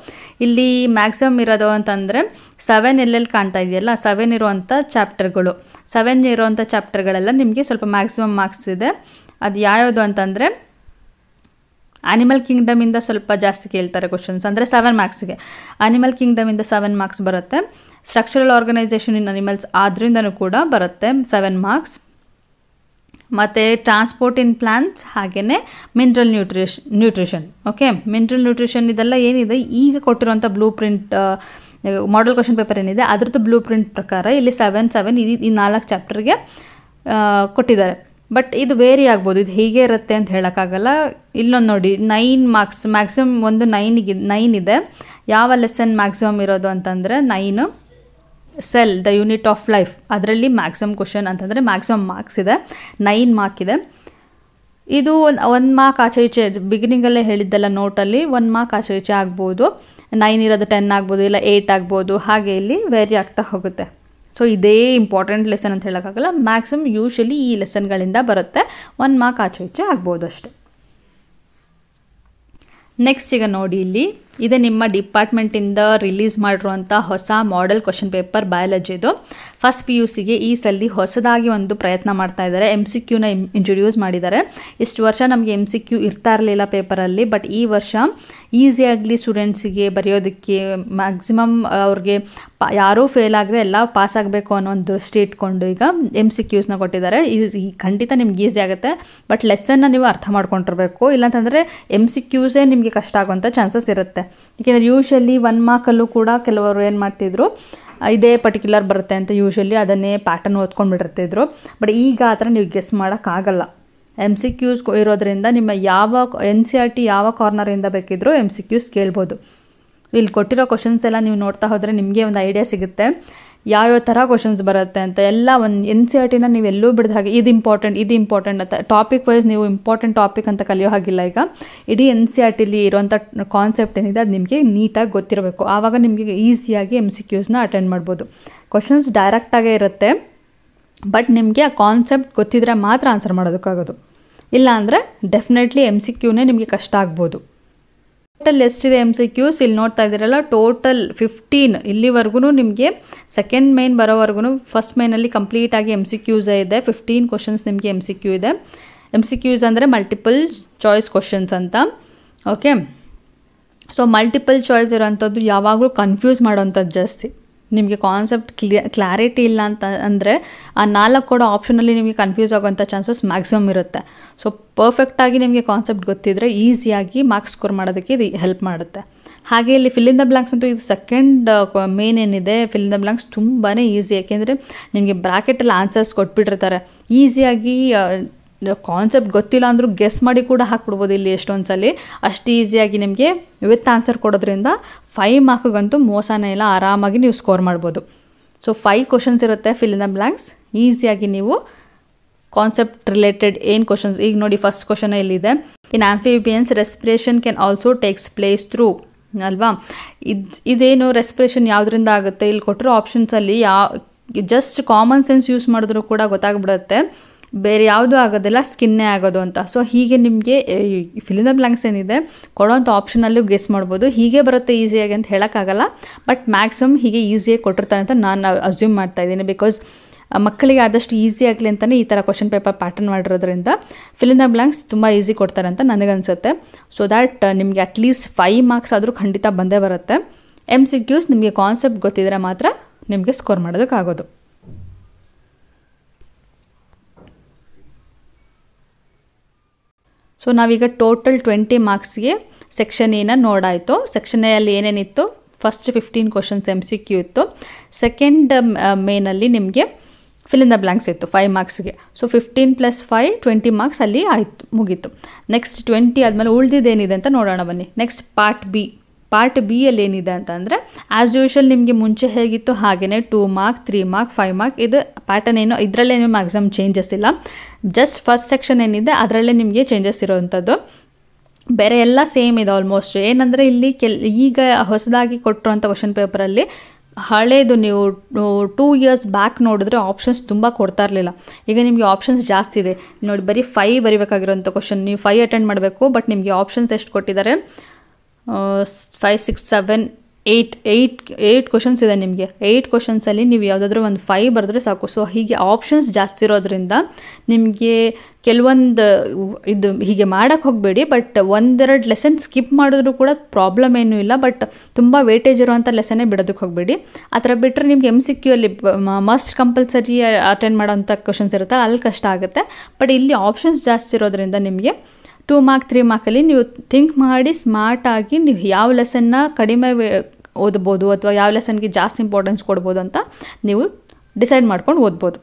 ಇಲ್ಲಿ ಮ್ಯಾಕ್ಸಿಮಮ್ ಇರೋದು ಅಂತಂದರೆ 7 ಎಲ್ಲೆಲ್ಲಿ ಕಾಣ್ತಾ ಇದೆಯಲ್ಲ, 7 ಇರುವಂಥ ಚಾಪ್ಟರ್ಗಳು, 7 ಇರೋವಂಥ ಚಾಪ್ಟರ್ಗಳೆಲ್ಲ ನಿಮಗೆ ಸ್ವಲ್ಪ ಮ್ಯಾಕ್ಸಿಮಮ್ ಮಾರ್ಕ್ಸ್ ಇದೆ. ಅದು ಯಾವ್ಯಾವುದು ಅಂತಂದರೆ ಆನಿಮಲ್ ಕಿಂಗ್ಡಮಿಂದ ಸ್ವಲ್ಪ ಜಾಸ್ತಿ ಕೇಳ್ತಾರೆ ಕ್ವಶನ್ಸ್, ಅಂದರೆ 7 ಮಾರ್ಕ್ಸ್ಗೆ ಆನಿಮಲ್ ಕಿಂಗ್ಡಮಿಂದ 7 ಮಾರ್ಕ್ಸ್ ಬರುತ್ತೆ. ಸ್ಟ್ರಕ್ಚರಲ್ ಆರ್ಗನೈಸೇಷನ್ ಇನ್ ಅನಿಮಲ್ಸ್ ಆದ್ದರಿಂದನೂ ಕೂಡ ಬರುತ್ತೆ 7 ಮಾರ್ಕ್ಸ್. ಮತ್ತು ಟ್ರಾನ್ಸ್ಪೋರ್ಟ್ ಇನ್ ಪ್ಲಾಂಟ್ಸ್, ಹಾಗೆಯೇ mineral nutrition. Okay, mineral nutrition ಇದೆಲ್ಲ ಏನಿದೆ ಈಗ ಕೊಟ್ಟಿರೋಂಥ blue print model question paper ಏನಿದೆ ಅದ್ರದ್ದು ಬ್ಲೂ ಪ್ರಿಂಟ್ ಪ್ರಕಾರ ಇಲ್ಲಿ 7 ಈ 4 ಚಾಪ್ಟರ್ಗೆ ಕೊಟ್ಟಿದ್ದಾರೆ. ಬಟ್ ಇದು ವೇರಿ ಆಗ್ಬೋದು, ಇದು ಹೀಗೆ ಇರುತ್ತೆ ಅಂತ ಹೇಳೋಕ್ಕಾಗಲ್ಲ. ಇಲ್ಲೊಂದು ನೋಡಿ 9 ಮಾರ್ಕ್ಸ್, ಮ್ಯಾಕ್ಸಿಮಮ್ ಒಂದು 9 ಇದೆ. ಯಾವ ಲೆಸನ್ ಮ್ಯಾಕ್ಸಿಮಮ್ ಇರೋದು ಅಂತಂದರೆ 9 cell the unit of life, ಅದರಲ್ಲಿ ಮ್ಯಾಕ್ಸಿಮಮ್ ಕ್ವಶನ್ ಅಂತಂದರೆ ಮ್ಯಾಕ್ಸಿಮಮ್ ಮಾರ್ಕ್ಸ್ ಇದೆ, 9 ಮಾರ್ಕ್ ಇದೆ. ಇದು ಒಂದು ಮಾರ್ಕ್ ಆಚೆ ಈಚೆ, ಬಿಗಿನಿಂಗಲ್ಲೇ ಹೇಳಿದ್ದೆಲ್ಲ ನೋಟಲ್ಲಿ 1 ಮಾರ್ಕ್ ಆಚೆ ಈಚೆ ಆಗ್ಬೋದು. 9 ಇರೋದು 10 ಆಗ್ಬೋದು, ಇಲ್ಲ 8 ಆಗ್ಬೋದು, ಹಾಗೆ ಇಲ್ಲಿ ವೇರಿ ಆಗ್ತಾ ಹೋಗುತ್ತೆ. ಸೊ ಇದೇ ಇಂಪಾರ್ಟೆಂಟ್ ಲೆಸನ್ ಅಂತ ಹೇಳೋಕ್ಕಾಗಲ್ಲ. ಮ್ಯಾಕ್ಸಿಮಮ್ ಯೂಶಲಿ ಈ ಲೆಸನ್ಗಳಿಂದ ಬರುತ್ತೆ, 1 ಮಾರ್ಕ್ ಆಚೆ ಈಚೆ ಆಗ್ಬೋದು ಅಷ್ಟೆ. ನೆಕ್ಸ್ಟ್ ಈಗ ನೋಡಿ ಇಲ್ಲಿ ಇದೆ ನಿಮ್ಮ ಡಿಪಾರ್ಟ್ಮೆಂಟಿಂದ ರಿಲೀಸ್ ಮಾಡಿರುವಂಥ ಹೊಸ ಮಾಡೆಲ್ ಕ್ವಶನ್ ಪೇಪರ್ ಬಯಾಲಜಿದು. ಫಸ್ಟ್ PUCಗೆ ಈ ಸಲ ಹೊಸದಾಗಿ ಒಂದು ಪ್ರಯತ್ನ ಮಾಡ್ತಾ ಇದ್ದಾರೆ. MCQನ ಇಂಟ್ರೊಡ್ಯೂಸ್ ಮಾಡಿದ್ದಾರೆ. ಇಷ್ಟು ವರ್ಷ ನಮಗೆ MCQ ಇರ್ತಾ ಇರಲಿಲ್ಲ ಪೇಪರಲ್ಲಿ, ಬಟ್ ಈ ವರ್ಷ ಈಸಿಯಾಗಲಿ ಸ್ಟೂಡೆಂಟ್ಸಿಗೆ ಬರೆಯೋದಕ್ಕೆ, ಮ್ಯಾಕ್ಸಿಮಮ್ ಅವ್ರಿಗೆ ಯಾರೂ ಫೇಲ್ ಆಗದೆ ಎಲ್ಲ ಪಾಸ್ ಆಗಬೇಕು ಅನ್ನೋ ಒಂದು ದೃಷ್ಟಿ ಇಟ್ಕೊಂಡು ಈಗ MCQಸ್ನ ಕೊಟ್ಟಿದ್ದಾರೆ. ಈ ಖಂಡಿತ ನಿಮ್ಗೆ ಈಸಿ ಆಗುತ್ತೆ, ಬಟ್ ಲೆಸನ್ನ ನೀವು ಅರ್ಥ ಮಾಡ್ಕೊಂಡಿರಬೇಕು. ಇಲ್ಲಾಂತಂದರೆ MCQಸೇ ನಿಮಗೆ ಕಷ್ಟ ಆಗೋಂಥ ಚಾನ್ಸಸ್ ಇರುತ್ತೆ. ಏಕೆಂದರೆ ಯೂಶ್ವಲಿ 1 ಮಾರ್ಕಲ್ಲೂ ಕೂಡ ಕೆಲವರು ಏನು ಮಾಡ್ತಿದ್ರು, ಇದೇ ಪರ್ಟಿಕ್ಯುಲರ್ ಬರುತ್ತೆ ಅಂತ ಯೂಶ್ವಲಿ ಅದನ್ನೇ ಪ್ಯಾಟರ್ನ್ ಓದ್ಕೊಂಡು ಬಿಟ್ಟಿರ್ತಿದ್ರು. ಬಟ್ ಈಗ ಆ ಥರ ನೀವು ಗೆಸ್ ಮಾಡೋಕ್ಕಾಗಲ್ಲ. MCQs ಇರೋದ್ರಿಂದ ನಿಮ್ಮ ಯಾವ NCERT ಯಾವ ಕಾರ್ನರಿಂದ ಬೇಕಿದ್ರೂ MCQs ಕೇಳ್ಬೋದು. ಇಲ್ಲಿ ಕೊಟ್ಟಿರೋ ಕ್ವಶನ್ಸ್ ಎಲ್ಲ ನೀವು ನೋಡ್ತಾ ಹೋದರೆ ನಿಮಗೆ ಒಂದು ಐಡಿಯಾ ಸಿಗುತ್ತೆ ಯಾವ್ಯಾವ ಥರ ಕ್ವಶನ್ಸ್ ಬರುತ್ತೆ ಅಂತ. ಎಲ್ಲ ಒಂದು NCERTನ ನೀವು ಎಲ್ಲೂ ಬಿಡ್ದು ಹಾಗೆ ಇದು ಇಂಪಾರ್ಟೆಂಟ್ ಅಂತ ಟಾಪಿಕ್ ವೈಸ್ ನೀವು ಇಂಪಾರ್ಟೆಂಟ್ ಟಾಪಿಕ್ ಅಂತ ಕಲಿಯೋ ಹಾಗಿಲ್ಲ. ಈಗ ಇಡೀ NCERTಲಿ ಇರೋಂಥ ಕಾನ್ಸೆಪ್ಟ್ ಏನಿದೆ ಅದು ನಿಮಗೆ ನೀಟಾಗಿ ಗೊತ್ತಿರಬೇಕು. ಆವಾಗ ನಿಮಗೆ ಈಸಿಯಾಗಿ MCQsನ ಅಟೆಂಡ್ ಮಾಡ್ಬೋದು. ಕ್ವಶನ್ಸ್ ಡೈರೆಕ್ಟಾಗೇ ಇರುತ್ತೆ, ಬಟ್ ನಿಮಗೆ ಆ ಕಾನ್ಸೆಪ್ಟ್ ಗೊತ್ತಿದ್ರೆ ಮಾತ್ರ ಆನ್ಸರ್ ಮಾಡೋದಕ್ಕಾಗೋದು. ಇಲ್ಲ ಅಂದರೆ ಡೆಫಿನೆಟ್ಲಿ MCQನೇ ನಿಮಗೆ ಕಷ್ಟ ಆಗ್ಬೋದು. ಟೋಟಲ್ ಎಷ್ಟಿದೆ MCQs ಇಲ್ಲಿ ನೋಡ್ತಾ ಇದ್ದೀರಲ್ಲ, ಟೋಟಲ್ 15. ಇಲ್ಲಿವರೆಗೂ ನಿಮಗೆ ಸೆಕೆಂಡ್ ಮೇನ್ ಬರೋವರೆಗೂ ಫಸ್ಟ್ ಮೇನಲ್ಲಿ ಕಂಪ್ಲೀಟಾಗಿ MCQಸೇ ಇದೆ. 15 ಕ್ವಶನ್ಸ್ ನಿಮಗೆ MCQ ಇದೆ. MCQs ಅಂದರೆ ಮಲ್ಟಿಪಲ್ ಚಾಯ್ಸ್ ಕ್ವಶನ್ಸ್ ಅಂತ. ಓಕೆ, ಸೊ ಮಲ್ಟಿಪಲ್ ಚಾಯ್ಸ್ ಇರೋಂಥದ್ದು ಯಾವಾಗಲೂ ಕನ್ಫ್ಯೂಸ್ ಮಾಡೋವಂಥದ್ದು ಜಾಸ್ತಿ. ನಿಮಗೆ ಕಾನ್ಸೆಪ್ಟ್ ಕ್ಲಾರಿಟಿ ಇಲ್ಲ ಅಂತ ಅಂದರೆ ಆ 4 ಕೊಡೋ ಆಪ್ಷನಲ್ಲಿ ನಿಮಗೆ ಕನ್ಫ್ಯೂಸ್ ಆಗೋಂಥ ಚಾನ್ಸಸ್ ಮ್ಯಾಕ್ಸಿಮಮ್ ಇರುತ್ತೆ. ಸೊ ಪರ್ಫೆಕ್ಟಾಗಿ ನಿಮಗೆ ಕಾನ್ಸೆಪ್ಟ್ ಗೊತ್ತಿದ್ದರೆ ಈಸಿಯಾಗಿ ಮಾರ್ಕ್ಸ್ ಸ್ಕೋರ್ ಮಾಡೋದಕ್ಕೆ ಇದು ಹೆಲ್ಪ್ ಮಾಡುತ್ತೆ. ಹಾಗೆ ಇಲ್ಲಿ ಫಿಲ್ ಇನ್ ದ ಬ್ಲಾಂಕ್ಸ್ ಅಂತೂ ಇದು ಸೆಕೆಂಡ್ ಮೇನ್ ಏನಿದೆ ಫಿಲ್ ಇನ್ ದ ಬ್ಲಾಂಕ್ಸ್ ತುಂಬಾ ಈಸಿ. ಯಾಕೆಂದರೆ ನಿಮಗೆ ಬ್ರಾಕೆಟಲ್ಲಿ ಆನ್ಸರ್ಸ್ ಕೊಟ್ಬಿಟ್ಟಿರ್ತಾರೆ, ಈಸಿಯಾಗಿ ಕಾನ್ಸೆಪ್ಟ್ ಗೊತ್ತಿಲ್ಲ ಅಂದರೂ ಗೆಸ್ ಮಾಡಿ ಕೂಡ ಹಾಕ್ಬಿಡ್ಬೋದು ಇಲ್ಲಿ ಎಷ್ಟೊಂದು ಸಲ, ಅಷ್ಟು ಈಸಿಯಾಗಿ ನಿಮಗೆ ವಿತ್ ಆನ್ಸರ್ ಕೊಡೋದ್ರಿಂದ 5 ಮಾರ್ಕ್ಗಂತೂ ಮೋಸನೇ ಇಲ್ಲ, ಆರಾಮಾಗಿ ನೀವು ಸ್ಕೋರ್ ಮಾಡ್ಬೋದು. ಸೊ 5 ಕ್ವಶನ್ಸ್ ಇರುತ್ತೆ ಫಿಲ್ ಇನ್ ದ ಬ್ಲಾಂಕ್ಸ್, ಈಸಿಯಾಗಿ ನೀವು ಕಾನ್ಸೆಪ್ಟ್ ರಿಲೇಟೆಡ್ ಏನು ಕ್ವಶನ್ಸ್, ಈಗ ನೋಡಿ ಫಸ್ಟ್ ಕ್ವಶನ್ ಇಲ್ಲಿದೆ, in amphibians respiration can also takes place through, ಅಲ್ವಾ? ಇದೇನು ರೆಸ್ಪಿರೇಷನ್ ಯಾವುದರಿಂದ ಆಗುತ್ತೆ, ಇಲ್ಲಿ ಕೊಟ್ಟರು ಆಪ್ಷನ್ಸಲ್ಲಿ ಜಸ್ಟ್ ಕಾಮನ್ ಸೆನ್ಸ್ ಯೂಸ್ ಮಾಡಿದ್ರೂ ಕೂಡ ಗೊತ್ತಾಗ್ಬಿಡುತ್ತೆ, ಬೇರೆ ಯಾವುದೂ ಆಗೋದಿಲ್ಲ, ಸ್ಕಿನ್ನೇ ಆಗೋದು ಅಂತ. ಸೊ ಹೀಗೆ ನಿಮಗೆ ಫಿಲ್ ಇನ್ ದ ಬ್ಲಾಂಕ್ಸ್ ಏನಿದೆ ಕೊಡೋಂಥ ಆಪ್ಷನಲ್ಲೂ ಗೆಸ್ ಮಾಡ್ಬೋದು. ಹೀಗೆ ಬರುತ್ತೆ ಈಸಿಯಾಗಿ ಅಂತ ಹೇಳೋಕ್ಕಾಗಲ್ಲ, ಬಟ್ ಮ್ಯಾಕ್ಸಿಮಮ್ ಹೀಗೆ ಈಸಿಯಾಗಿ ಕೊಟ್ಟಿರ್ತಾರೆ ಅಂತ ನಾನು ಅಸ್ಯೂಮ್ ಮಾಡ್ತಾ ಇದ್ದೀನಿ. ಬಿಕಾಸ್ ಮಕ್ಕಳಿಗೆ ಆದಷ್ಟು ಈಸಿ ಆಗಲಿ ಅಂತಲೇ ಈ ಥರ ಕ್ವಶನ್ ಪೇಪರ್ ಪ್ಯಾಟರ್ನ್ ಮಾಡಿರೋದ್ರಿಂದ ಫಿಲ್ ಇನ್ ದ ಬ್ಲಾಂಕ್ಸ್ ತುಂಬ ಈಸಿ ಕೊಡ್ತಾರೆ ಅಂತ ನನಗನ್ಸುತ್ತೆ. ಸೊ ದ್ಯಾಟ್ ನಿಮಗೆ ಅಟ್ಲೀಸ್ಟ್ 5 ಮಾರ್ಕ್ಸ್ ಆದರೂ ಖಂಡಿತ ಬಂದೇ ಬರುತ್ತೆ. MCQs ನಿಮಗೆ ಕಾನ್ಸೆಪ್ಟ್ ಗೊತ್ತಿದ್ದರೆ ಮಾತ್ರ ನಿಮಗೆ ಸ್ಕೋರ್ ಮಾಡೋದಕ್ಕಾಗೋದು. ಸೊ ನಾವೀಗ ಟೋಟಲ್ 20 ಮಾರ್ಕ್ಸ್ಗೆ ಸೆಕ್ಷನ್ ಎನ ನೋಡಾಯಿತು. ಸೆಕ್ಷನ್ ಎಲ್ಲಿ ಏನೇನಿತ್ತು, ಫಸ್ಟ್ 15 ಕ್ವಶನ್ಸ್ MCQ ಇತ್ತು, ಸೆಕೆಂಡ್ ಮೇನಲ್ಲಿ ನಿಮಗೆ ಫಿಲ್ ಇನ್ ದ ಬ್ಲಾಂಕ್ಸ್ ಇತ್ತು 5 ಮಾರ್ಕ್ಸ್ಗೆ. ಸೊ 15 ಪ್ಲಸ್ 5 20 ಮಾರ್ಕ್ಸ್ ಅಲ್ಲಿ ಆಯಿತು, ಮುಗೀತು. ನೆಕ್ಸ್ಟ್ 20 ಆದಮೇಲೆ ಉಳಿದಿದ್ದೇನಿದೆ ಅಂತ ನೋಡೋಣ ಬನ್ನಿ. ನೆಕ್ಸ್ಟ್ ಪಾರ್ಟ್ ಬಿಯಲ್ಲಿ ಏನಿದೆ ಅಂತಂದರೆ ಆ್ಯಸ್ ಯೂಶ್ವಲ್ ನಿಮಗೆ ಮುಂಚೆ ಹೇಗಿತ್ತು ಹಾಗೆಯೇ 2 ಮಾರ್ಕ್ 3 ಮಾರ್ಕ್ 5 ಮಾರ್ಕ್ ಇದು ಪ್ಯಾಟರ್ನ್ ಏನೋ ಇದರಲ್ಲೇನು ಮ್ಯಾಕ್ಸಿಮಮ್ ಚೇಂಜಸ್ ಇಲ್ಲ. ಜಸ್ಟ್ ಫಸ್ಟ್ ಸೆಕ್ಷನ್ ಏನಿದೆ ಅದರಲ್ಲೇ ನಿಮಗೆ ಚೇಂಜಸ್ ಇರೋವಂಥದ್ದು, ಬೇರೆ ಎಲ್ಲ ಸೇಮ್ ಇದೆ ಆಲ್ಮೋಸ್ಟ್. ಏನಂದರೆ ಇಲ್ಲಿ ಈಗ ಹೊಸದಾಗಿ ಕೊಟ್ಟಿರೋಂಥ ಕ್ವಶನ್ ಪೇಪರಲ್ಲಿ ಹಳೇದು ನೀವು 2 ಇಯರ್ಸ್ ಬ್ಯಾಕ್ ನೋಡಿದ್ರೆ ಆಪ್ಷನ್ಸ್ ತುಂಬ ಕೊಡ್ತಾ ಇರಲಿಲ್ಲ, ಈಗ ನಿಮಗೆ ಆಪ್ಷನ್ಸ್ ಜಾಸ್ತಿ ಇದೆ ನೋಡಿ. ಬರೀ 5 ಬರೀಬೇಕಾಗಿರೋಂಥ ಕ್ವಶನ್ ನೀವು 5 ಅಟೆಂಡ್ ಮಾಡಬೇಕು, ಬಟ್ ನಿಮಗೆ ಆಪ್ಷನ್ಸ್ ಎಷ್ಟು ಕೊಟ್ಟಿದ್ದಾರೆ, 5 6 7 8 ಕ್ವಶನ್ಸ್ ಇದೆ ನಿಮಗೆ. 8 ಕ್ವಶನ್ಸಲ್ಲಿ ನೀವು ಯಾವುದಾದ್ರೂ ಒಂದು 5 ಬರೆದ್ರೆ ಸಾಕು. ಸೊ ಹೀಗೆ ಆಪ್ಷನ್ಸ್ ಜಾಸ್ತಿ ಇರೋದ್ರಿಂದ ನಿಮಗೆ ಕೆಲವೊಂದು ಇದು ಹೀಗೆ ಮಾಡೋಕ್ಕೆ ಹೋಗಬೇಡಿ, ಬಟ್ 1-2 ಲೆಸನ್ ಸ್ಕಿಪ್ ಮಾಡಿದ್ರೂ ಕೂಡ ಪ್ರಾಬ್ಲಮ್ ಏನೂ ಇಲ್ಲ, ಬಟ್ ತುಂಬ ವೇಟೇಜ್ ಇರುವಂಥ ಲೆಸನ್ನೇ ಬಿಡೋದಕ್ಕೆ ಹೋಗಬೇಡಿ. ಆ ಥರ ಬಿಟ್ಟರೆ ನಿಮ್ಗೆ MCQಲ್ಲಿ ಮಸ್ಟ್ ಕಂಪಲ್ಸರಿ ಅಟೆಂಡ್ ಮಾಡೋವಂಥ ಕ್ವಶನ್ಸ್ ಇರುತ್ತೆ, ಅಲ್ಲಿ ಕಷ್ಟ ಆಗುತ್ತೆ. ಬಟ್ ಇಲ್ಲಿ ಆಪ್ಷನ್ಸ್ ಜಾಸ್ತಿ ಇರೋದ್ರಿಂದ ನಿಮಗೆ 2 ಮಾರ್ಕ್ 3 ಮಾರ್ಕಲ್ಲಿ ನೀವು ಥಿಂಕ್ ಮಾಡಿ ಸ್ಮಾರ್ಟಾಗಿ ನೀವು ಯಾವ ಲೆಸನ್ನ ಕಡಿಮೆ ಓದ್ಬೋದು ಅಥವಾ ಯಾವ ಲೆಸನ್ಗೆ ಜಾಸ್ತಿ ಇಂಪಾರ್ಟೆನ್ಸ್ ಕೊಡ್ಬೋದು ಅಂತ ನೀವು ಡಿಸೈಡ್ ಮಾಡ್ಕೊಂಡು ಓದ್ಬೋದು.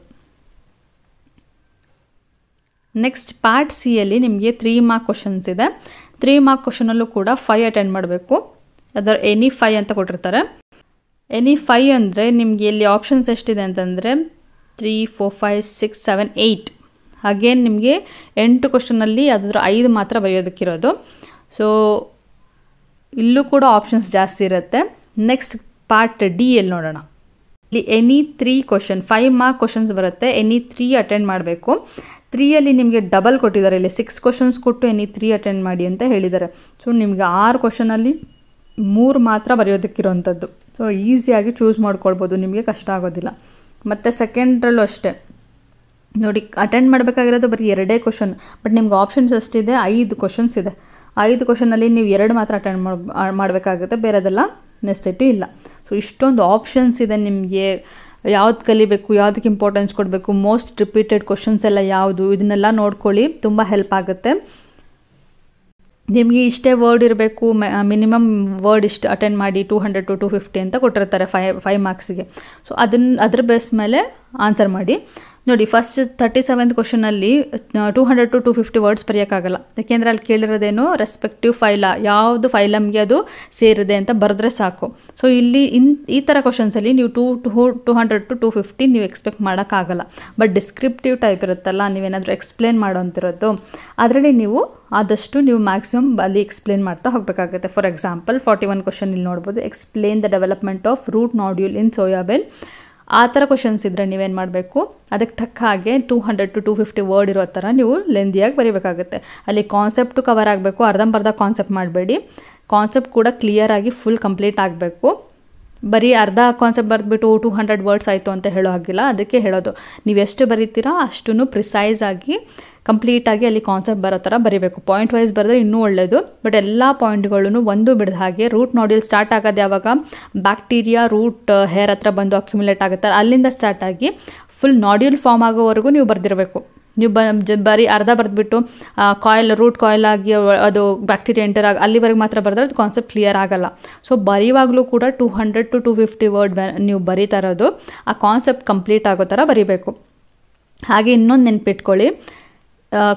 ನೆಕ್ಸ್ಟ್ ಪಾರ್ಟ್ ಸಿಯಲ್ಲಿ ನಿಮಗೆ 3 ಮಾರ್ಕ್ ಕ್ವಶನ್ಸ್ ಇದೆ. 3 ಮಾರ್ಕ್ ಕ್ವಶನಲ್ಲೂ ಕೂಡ 5 ಅಟೆಂಡ್ ಮಾಡಬೇಕು, ಅದರ ಎನಿ 5 ಅಂತ ಕೊಟ್ಟಿರ್ತಾರೆ. ಎನಿ 5 ಅಂದರೆ ನಿಮಗೆ ಇಲ್ಲಿ ಆಪ್ಷನ್ಸ್ ಎಷ್ಟಿದೆ ಅಂತಂದರೆ 3 4 5 6 7 8. ಅಗೇನ್ ನಿಮಗೆ 8 ಕ್ವಶನಲ್ಲಿ ಯಾವುದಾದ್ರೂ 5 ಮಾತ್ರ ಬರೆಯೋದಕ್ಕಿರೋದು. ಸೊ ಇಲ್ಲೂ ಕೂಡ ಆಪ್ಷನ್ಸ್ ಜಾಸ್ತಿ ಇರುತ್ತೆ. ನೆಕ್ಸ್ಟ್ ಪಾರ್ಟ್ ಡಿ ಎಲ್ಲಿ ನೋಡೋಣ. ಇಲ್ಲಿ ಎನಿ 3 ಕ್ವಶನ್ 5 ಮಾರ್ಕ್ ಕ್ವಶನ್ಸ್ ಬರುತ್ತೆ, ಎನಿ 3 ಅಟೆಂಡ್ ಮಾಡಬೇಕು. 3ಅಲ್ಲಿ ನಿಮಗೆ ಡಬಲ್ ಕೊಟ್ಟಿದ್ದಾರೆ, ಇಲ್ಲಿ 6 ಕ್ವಶನ್ಸ್ ಕೊಟ್ಟು ಎನಿ 3 ಅಟೆಂಡ್ ಮಾಡಿ ಅಂತ ಹೇಳಿದ್ದಾರೆ. ಸೊ ನಿಮಗೆ 6 ಕ್ವಶನಲ್ಲಿ 3 ಮಾತ್ರ ಬರೆಯೋದಕ್ಕಿರೋವಂಥದ್ದು. ಸೊ ಈಸಿಯಾಗಿ ಚೂಸ್ ಮಾಡ್ಕೊಳ್ಬೋದು, ನಿಮಗೆ ಕಷ್ಟ ಆಗೋದಿಲ್ಲ. ಮತ್ತು ಸೆಕೆಂಡ್ರಲ್ಲೂ ಅಷ್ಟೇ ನೋಡಿ, ಅಟೆಂಡ್ ಮಾಡಬೇಕಾಗಿರೋದು ಬರೀ 2 ಕ್ವಶನ್, ಬಟ್ ನಿಮ್ಗೆ ಆಪ್ಷನ್ಸ್ ಅಷ್ಟಿದೆ, 5 ಕ್ವಶನ್ಸ್ ಇದೆ. 5 ಕ್ವಶನಲ್ಲಿ ನೀವು 2 ಮಾತ್ರ ಅಟೆಂಡ್ ಮಾಡಬೇಕಾಗುತ್ತೆ, ಬೇರೆದೆಲ್ಲ ನೆಸೆಸಿಟಿ ಇಲ್ಲ. ಸೊ ಇಷ್ಟೊಂದು ಆಪ್ಷನ್ಸ್ ಇದೆ ನಿಮಗೆ, ಯಾವ್ದು ಕಲಿಬೇಕು, ಯಾವುದಕ್ಕೆ ಇಂಪಾರ್ಟೆನ್ಸ್ ಕೊಡಬೇಕು, ಮೋಸ್ಟ್ ರಿಪೀಟೆಡ್ ಕ್ವಶನ್ಸ್ ಎಲ್ಲ ಯಾವುದು, ಇದನ್ನೆಲ್ಲ ನೋಡ್ಕೊಳ್ಳಿ, ತುಂಬ ಹೆಲ್ಪ್ ಆಗುತ್ತೆ ನಿಮಗೆ. ಇಷ್ಟೇ ವರ್ಡ್ ಇರಬೇಕು, ಮಿನಿಮಮ್ ವರ್ಡ್ ಇಷ್ಟು ಅಟೆಂಡ್ ಮಾಡಿ, 200 to 250 ಅಂತ ಕೊಟ್ಟಿರ್ತಾರೆ 5 ಮಾರ್ಕ್ಸ್ಗೆ. ಸೊ ಅದ್ರ ಬೇಸ್ ಮೇಲೆ ಆನ್ಸರ್ ಮಾಡಿ ನೋಡಿ. ಫಸ್ಟ್ 37th ಕ್ವಶನಲ್ಲಿ 200 to 250 ವರ್ಡ್ಸ್ ಬರೆಯೋಕ್ಕಾಗಲ್ಲ, ಯಾಕೆಂದರೆ ಅಲ್ಲಿ ಕೇಳಿರೋದೇನು ರೆಸ್ಪೆಕ್ಟಿವ್ ಫೈಲಾ, ಯಾವುದು ಫೈಲಮ್ಗೆ ಅದು ಸೇರಿದೆ ಅಂತ ಬರೆದ್ರೆ ಸಾಕು. ಸೊ ಇಲ್ಲಿ ಈ ಥರ ಕ್ವಶನ್ಸಲ್ಲಿ ನೀವು 200 to 250 ನೀವು ಎಕ್ಸ್ಪೆಕ್ಟ್ ಮಾಡೋಕ್ಕಾಗಲ್ಲ. ಬಟ್ ಡಿಸ್ಕ್ರಿಪ್ಟಿವ್ ಟೈಪ್ ಇರುತ್ತಲ್ಲ, ನೀವೇನಾದರೂ ಎಕ್ಸ್ಪ್ಲೇನ್ ಮಾಡೋ ಅಂತಿರೋದು, ಅದರಲ್ಲಿ ನೀವು ಆದಷ್ಟು ನೀವು ಮ್ಯಾಕ್ಸಿಮಮ್ ಅಲ್ಲಿ ಎಕ್ಸ್ಪ್ಲೇನ್ ಮಾಡ್ತಾ ಹೋಗಬೇಕಾಗುತ್ತೆ. ಫಾರ್ ಎಕ್ಸಾಂಪಲ್ 41 ಕ್ವಶನ್ ಇಲ್ಲಿ ನೋಡ್ಬೋದು, explain the development of root nodule in soybean. ಆ ಥರ ಕ್ವಶನ್ಸ್ ಇದ್ದರೆ ನೀವೇನು ಮಾಡಬೇಕು, ಅದಕ್ಕೆ ತಕ್ಕ ಹಾಗೆ 200 to 250 ವರ್ಡ್ ಇರೋ ಥರ ನೀವು ಲೆಂದಿಯಾಗಿ ಬರೀಬೇಕಾಗುತ್ತೆ. ಅಲ್ಲಿ ಕಾನ್ಸೆಪ್ಟು ಕವರ್ ಆಗಬೇಕು, ಅರ್ಧಂಬರ್ಧ ಕಾನ್ಸೆಪ್ಟ್ ಮಾಡಬೇಡಿ, ಕಾನ್ಸೆಪ್ಟ್ ಕೂಡ ಕ್ಲಿಯರಾಗಿ ಫುಲ್ ಕಂಪ್ಲೀಟ್ ಆಗಬೇಕು. ಬರೀ ಅರ್ಧ ಕಾನ್ಸೆಪ್ಟ್ ಬರೆದ್ಬಿಟ್ಟು 200 ವರ್ಡ್ಸ್ ಆಯಿತು ಅಂತ ಹೇಳೋ ಹಾಗಿಲ್ಲ. ಅದಕ್ಕೆ ಹೇಳೋದು ನೀವು ಎಷ್ಟು ಬರೀತೀರಾ ಅಷ್ಟೂ ಪ್ರಿಸೈಸಾಗಿ ಕಂಪ್ಲೀಟಾಗಿ ಅಲ್ಲಿ ಕಾನ್ಸೆಪ್ಟ್ ಬರೋ ಥರ ಬರೀಬೇಕು. ಪಾಯಿಂಟ್ ವೈಸ್ ಬರೆದ್ರೆ ಇನ್ನೂ ಒಳ್ಳೆಯದು, ಬಟ್ ಎಲ್ಲ ಪಾಯಿಂಟ್ಗಳೂ ಒಂದು ಬಿಡದ ಹಾಗೆ. ರೂಟ್ ನಾಡ್ಯೂಲ್ ಸ್ಟಾರ್ಟ್ ಆಗೋದು ಯಾವಾಗ, ಬ್ಯಾಕ್ಟೀರಿಯಾ ರೂಟ್ ಹೇರ್ ಹತ್ರ ಬಂದು ಅಕ್ಯುಮುಲೇಟ್ ಆಗುತ್ತೆ, ಅಲ್ಲಿಂದ ಸ್ಟಾರ್ಟ್ ಆಗಿ ಫುಲ್ ನಾಡ್ಯೂಲ್ ಫಾರ್ಮ್ ಆಗೋವರೆಗೂ ನೀವು ಬರೆದಿರಬೇಕು. ನೀವು ಬರೀ ಅರ್ಧ ಬರೆದ್ಬಿಟ್ಟು ಕಾಯಿಲ್ ರೂಟ್ ಕಾಯಿಲ್ ಆಗಿ ಅದು ಬ್ಯಾಕ್ಟೀರಿಯಾ ಎಂಟರ್ ಆಗಿ ಅಲ್ಲಿವರೆಗೆ ಮಾತ್ರ ಬರೆದ್ರೆ ಅದು ಕಾನ್ಸೆಪ್ಟ್ ಕ್ಲಿಯರ್ ಆಗಲ್ಲ. ಸೊ ಬರೆಯುವಾಗಲೂ ಕೂಡ 200 to 250 ವರ್ಡ್ ನೀವು ಬರೀತಾ ಇರೋದು ಆ ಕಾನ್ಸೆಪ್ಟ್ ಕಂಪ್ಲೀಟ್ ಆಗೋ ಥರ ಬರೀಬೇಕು. ಹಾಗೆ ಇನ್ನೊಂದು ನೆನಪಿಟ್ಕೊಳ್ಳಿ,